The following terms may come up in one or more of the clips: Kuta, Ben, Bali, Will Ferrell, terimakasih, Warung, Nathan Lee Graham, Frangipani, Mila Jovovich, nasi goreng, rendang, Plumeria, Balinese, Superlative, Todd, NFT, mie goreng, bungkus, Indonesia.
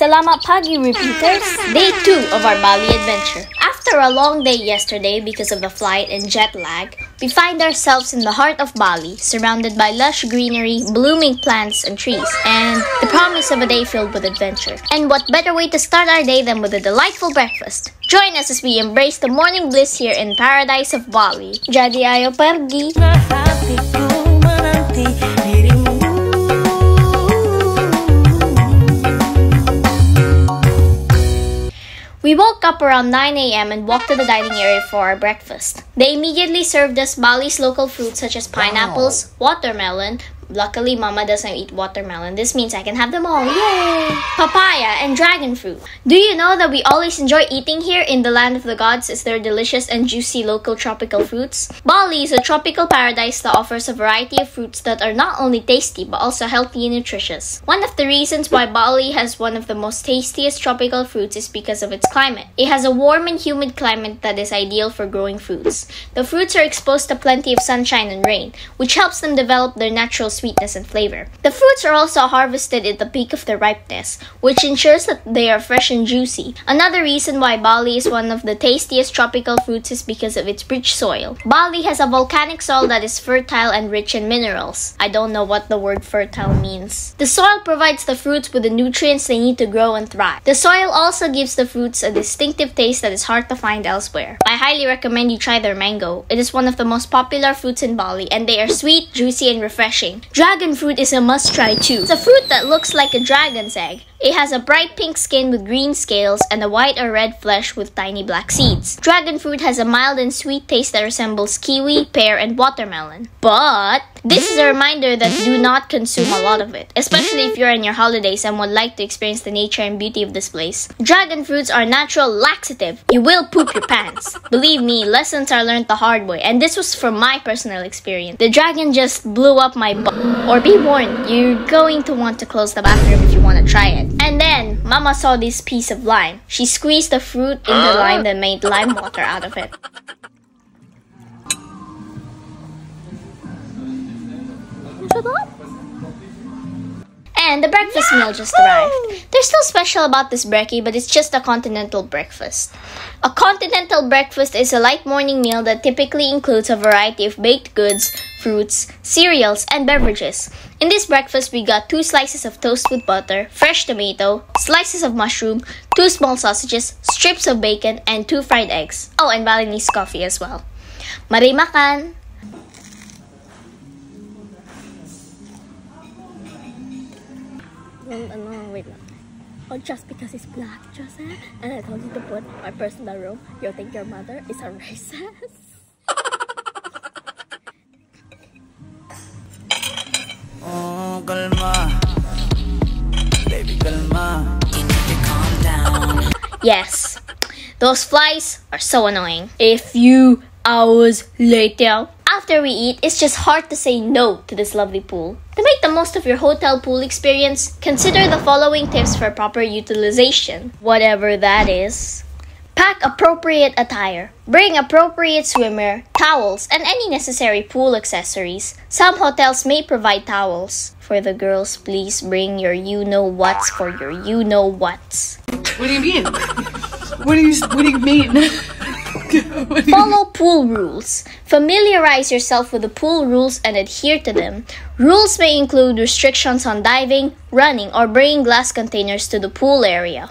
Salamat pagi, repeaters! Day 2 of our Bali adventure. After a long day yesterday because of the flight and jet lag, we find ourselves in the heart of Bali, surrounded by lush greenery, blooming plants and trees, and the promise of a day filled with adventure. And what better way to start our day than with a delightful breakfast? Join us as we embrace the morning bliss here in paradise of Bali. Jadi ayo pergi! We woke up around 9 AM and walked to the dining area for our breakfast. They immediately served us Bali's local fruits such as pineapples, watermelon. Luckily, Mama doesn't eat watermelon. This means I can have them all. Yay! Papaya and dragon fruit. Do you know that we always enjoy eating here in the land of the gods as their delicious and juicy local tropical fruits? Bali is a tropical paradise that offers a variety of fruits that are not only tasty but also healthy and nutritious. One of the reasons why Bali has one of the most tastiest tropical fruits is because of its climate. It has a warm and humid climate that is ideal for growing fruits. The fruits are exposed to plenty of sunshine and rain, which helps them develop their natural sweetness and flavor. The fruits are also harvested at the peak of their ripeness, which ensures that they are fresh and juicy. Another reason why Bali is one of the tastiest tropical fruits is because of its rich soil. Bali has a volcanic soil that is fertile and rich in minerals. I don't know what the word fertile means. The soil provides the fruits with the nutrients they need to grow and thrive. The soil also gives the fruits a distinctive taste that is hard to find elsewhere. I highly recommend you try their mango. It is one of the most popular fruits in Bali, and they are sweet, juicy, and refreshing. Dragon fruit is a must-try too. It's a fruit that looks like a dragon's egg. It has a bright pink skin with green scales and a white or red flesh with tiny black seeds. Dragon fruit has a mild and sweet taste that resembles kiwi, pear, and watermelon. But this is a reminder that do not consume a lot of it, especially if you're on your holidays and would like to experience the nature and beauty of this place. Dragon fruits are natural laxative. You will poop your pants. Believe me, lessons are learned the hard way, and this was from my personal experience. The dragon just blew up my butt. Or be warned, you're going to want to close the bathroom if you want to try it. And then, Mama saw this piece of lime. She squeezed the fruit in the lime and made lime water out of it. And the breakfast meal just arrived. There's still special about this brekkie, but it's just a continental breakfast. A continental breakfast is a light morning meal that typically includes a variety of baked goods, fruits, cereals, and beverages. In this breakfast, we got 2 slices of toast with butter, fresh tomato, slices of mushroom, 2 small sausages, strips of bacon, and 2 fried eggs. Oh, and Balinese coffee as well. Mari makan! Oh, just because it's black, Joseph, and I told you to put my personal room, you think your mother is a racist? Oh, calma. Baby, calma. You need to calm down. Yes, those flies are so annoying. A few hours later. After we eat, it's just hard to say no to this lovely pool. To make the most of your hotel pool experience, consider the following tips for proper utilization, whatever that is. Pack appropriate attire. Bring appropriate swimwear, towels, and any necessary pool accessories. Some hotels may provide towels. For the girls, please bring your you-know-whats for your you-know-whats. What do you mean? What do you mean? Follow pool rules. Familiarize yourself with the pool rules and adhere to them. Rules may include restrictions on diving, running, or bringing glass containers to the pool area.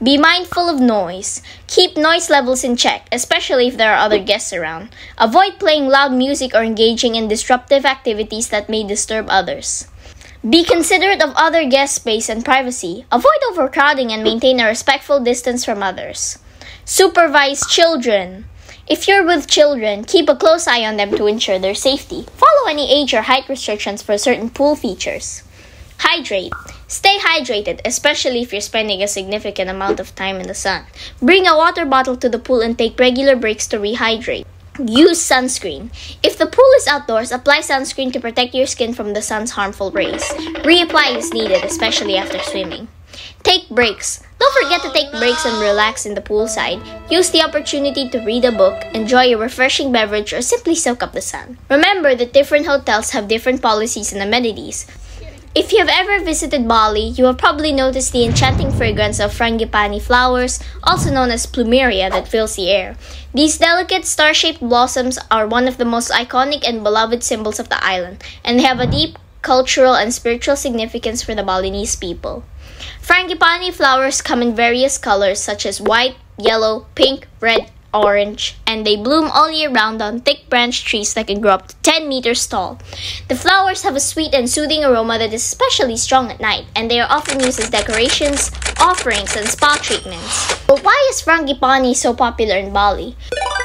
Be mindful of noise. Keep noise levels in check, especially if there are other guests around. Avoid playing loud music or engaging in disruptive activities that may disturb others. Be considerate of other guest space and privacy. Avoid overcrowding and maintain a respectful distance from others. Supervise children. If you're with children, keep a close eye on them to ensure their safety. Follow any age or height restrictions for certain pool features. Hydrate. Stay hydrated, especially if you're spending a significant amount of time in the sun. Bring a water bottle to the pool and take regular breaks to rehydrate. Use sunscreen. If the pool is outdoors, apply sunscreen to protect your skin from the sun's harmful rays. Reapply as needed, especially after swimming. Take breaks. Don't forget to take breaks and relax in the poolside. Use the opportunity to read a book, enjoy a refreshing beverage, or simply soak up the sun. Remember that different hotels have different policies and amenities. If you've ever visited Bali, you have probably noticed the enchanting fragrance of Frangipani flowers, also known as Plumeria, that fills the air. These delicate star-shaped blossoms are one of the most iconic and beloved symbols of the island, and they have a deep cultural and spiritual significance for the Balinese people. Frangipani flowers come in various colors such as white, yellow, pink, red, orange, and they bloom all year round on thick branched trees that can grow up to 10 meters tall. The flowers have a sweet and soothing aroma that is especially strong at night, and they are often used as decorations, offerings, and spa treatments. But why is Frangipani so popular in Bali?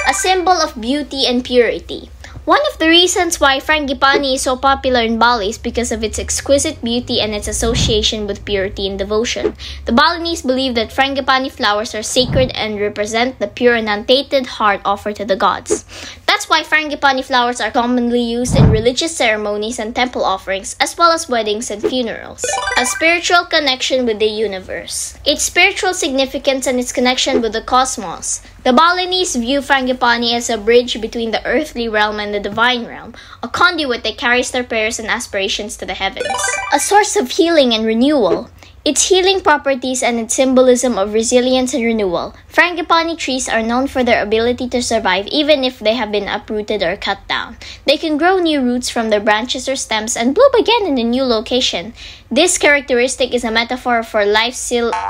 A symbol of beauty and purity. One of the reasons why Frangipani is so popular in Bali is because of its exquisite beauty and its association with purity and devotion. The Balinese believe that Frangipani flowers are sacred and represent the pure and untainted heart offered to the gods. That's why Frangipani flowers are commonly used in religious ceremonies and temple offerings, as well as weddings and funerals. A spiritual connection with the universe. Its spiritual significance and its connection with the cosmos. The Balinese view Frangipani as a bridge between the earthly realm and the divine realm, a conduit that carries their prayers and aspirations to the heavens. A source of healing and renewal. Its healing properties and its symbolism of resilience and renewal. Frangipani trees are known for their ability to survive even if they have been uprooted or cut down. They can grow new roots from their branches or stems and bloom again in a new location. This characteristic is a metaphor for life's cyclical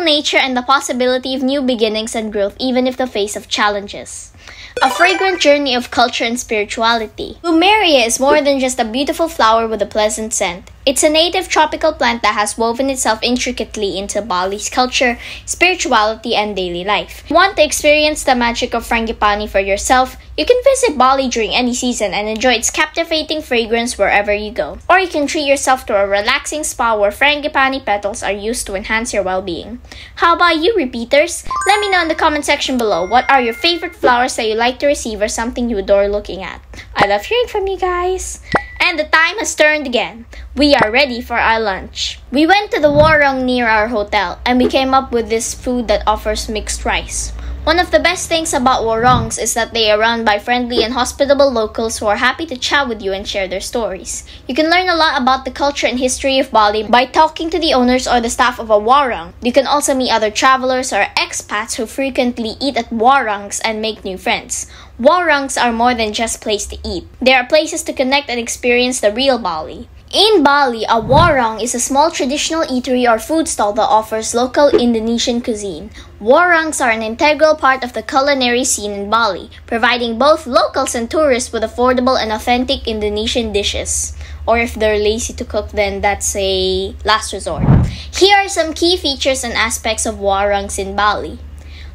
nature and the possibility of new beginnings and growth even if the face of challenges. A fragrant journey of culture and spirituality. Plumeria is more than just a beautiful flower with a pleasant scent. It's a native tropical plant that has woven itself intricately into Bali's culture, spirituality, and daily life. If you want to experience the magic of Frangipani for yourself, you can visit Bali during any season and enjoy its captivating fragrance wherever you go. Or you can treat yourself to a relaxing spa where Frangipani petals are used to enhance your well-being. How about you, repeaters? Let me know in the comment section below what are your favorite flowers that you like to receive or something you adore looking at. I love hearing from you guys. And the time has turned again. We are ready for our lunch. We went to the Warung near our hotel and we came up with this food that offers mixed rice. One of the best things about Warungs is that they are run by friendly and hospitable locals who are happy to chat with you and share their stories. You can learn a lot about the culture and history of Bali by talking to the owners or the staff of a Warung. You can also meet other travelers or expats who frequently eat at Warungs and make new friends. Warungs are more than just places to eat. They are places to connect and experience the real Bali. In Bali, a warung is a small traditional eatery or food stall that offers local Indonesian cuisine. Warungs are an integral part of the culinary scene in Bali, providing both locals and tourists with affordable and authentic Indonesian dishes. Or if they're lazy to cook, then that's a last resort. Here are some key features and aspects of warungs in Bali.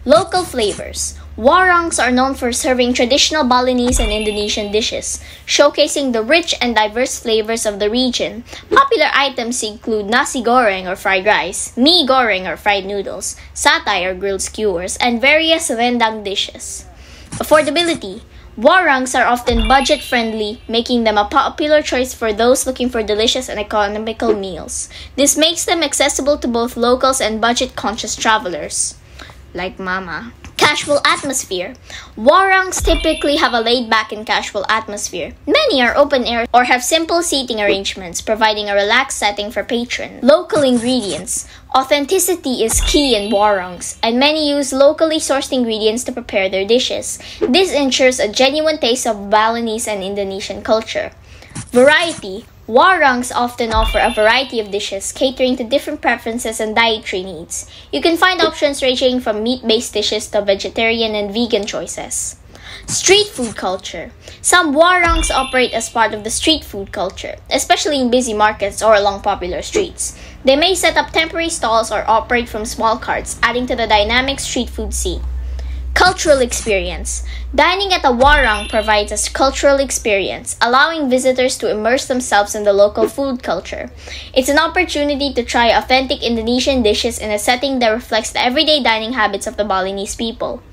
Local flavors. Warungs are known for serving traditional Balinese and Indonesian dishes, showcasing the rich and diverse flavors of the region. Popular items include nasi goreng or fried rice, mie goreng or fried noodles, satay or grilled skewers, and various rendang dishes. Affordability. Warungs are often budget-friendly, making them a popular choice for those looking for delicious and economical meals. This makes them accessible to both locals and budget-conscious travelers, like Mama. Casual atmosphere. Warungs typically have a laid-back and casual atmosphere. Many are open-air or have simple seating arrangements, providing a relaxed setting for patrons. Local ingredients. Authenticity is key in warungs, and many use locally sourced ingredients to prepare their dishes. This ensures a genuine taste of Balinese and Indonesian culture. Variety. Warungs often offer a variety of dishes, catering to different preferences and dietary needs. You can find options ranging from meat-based dishes to vegetarian and vegan choices. Street food culture. Some warungs operate as part of the street food culture, especially in busy markets or along popular streets. They may set up temporary stalls or operate from small carts, adding to the dynamic street food scene. Cultural experience. Dining at a warung provides a cultural experience, allowing visitors to immerse themselves in the local food culture. It's an opportunity to try authentic Indonesian dishes in a setting that reflects the everyday dining habits of the Balinese people.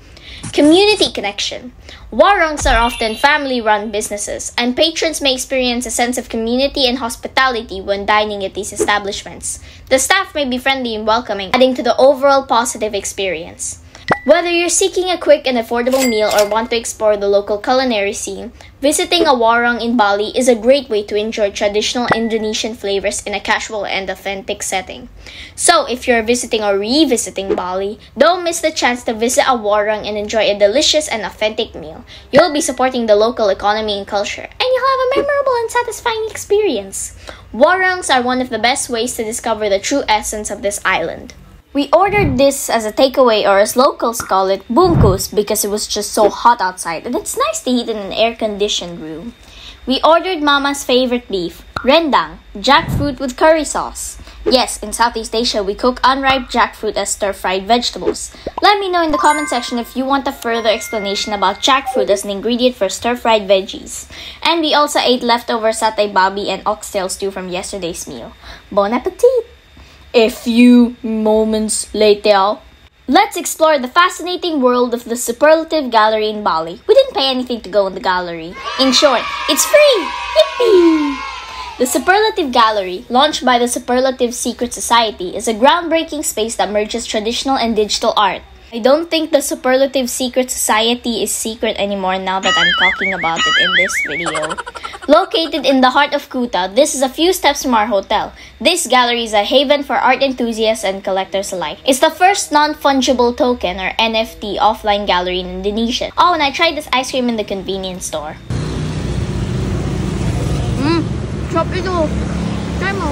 Community connection. Warungs are often family-run businesses, and patrons may experience a sense of community and hospitality when dining at these establishments. The staff may be friendly and welcoming, adding to the overall positive experience. Whether you're seeking a quick and affordable meal or want to explore the local culinary scene, visiting a warung in Bali is a great way to enjoy traditional Indonesian flavors in a casual and authentic setting. So, if you're visiting or revisiting Bali, don't miss the chance to visit a warung and enjoy a delicious and authentic meal. You'll be supporting the local economy and culture, and you'll have a memorable and satisfying experience. Warungs are one of the best ways to discover the true essence of this island. We ordered this as a takeaway, or as locals call it, bungkus, because it was just so hot outside, and it's nice to eat in an air-conditioned room. We ordered Mama's favorite beef, rendang, jackfruit with curry sauce. Yes, in Southeast Asia, we cook unripe jackfruit as stir-fried vegetables. Let me know in the comment section if you want a further explanation about jackfruit as an ingredient for stir-fried veggies. And we also ate leftover satay babi and oxtail stew from yesterday's meal. Bon appetit! A few moments later, let's explore the fascinating world of the Superlative Gallery in Bali. We didn't pay anything to go in the gallery. In short, it's free! Yippee! The Superlative Gallery, launched by the Superlative Secret Society, is a groundbreaking space that merges traditional and digital art. I don't think the Superlative Secret Society is secret anymore now that I'm talking about it in this video. Located in the heart of Kuta, this is a few steps from our hotel. This gallery is a haven for art enthusiasts and collectors alike. It's the first non-fungible token, or NFT, offline gallery in Indonesia. Oh, and I tried this ice cream in the convenience store. Chop ito. Try mo.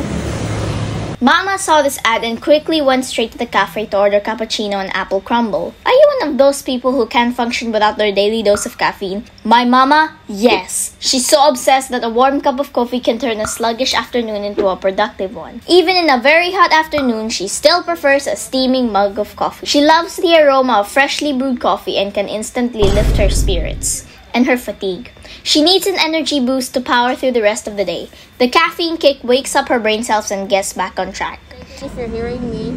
Mama saw this ad and quickly went straight to the cafe to order cappuccino and apple crumble. Are you one of those people who can't function without their daily dose of caffeine? My mama? Yes. She's so obsessed that a warm cup of coffee can turn a sluggish afternoon into a productive one. Even in a very hot afternoon, she still prefers a steaming mug of coffee. She loves the aroma of freshly brewed coffee and can instantly lift her spirits and her fatigue. She needs an energy boost to power through the rest of the day. The caffeine kick wakes up her brain cells and gets back on track. If you're hearing me,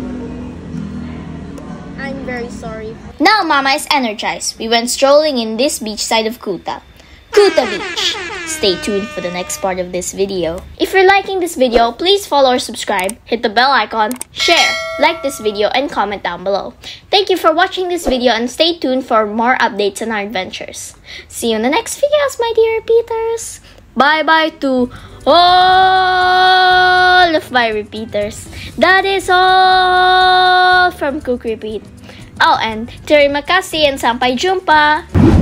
I'm very sorry. Now Mama is energized. We went strolling in this beach side of Kuta. Kuta Beach. Stay tuned for the next part of this video. If you're liking this video, please follow or subscribe, hit the bell icon, share, like this video, and comment down below. Thank you for watching this video, and stay tuned for more updates on our adventures. See you in the next videos, my dear repeaters. Bye-bye to all of my repeaters. That is all from Cook Repeat. Oh, and terima kasih and sampai jumpa.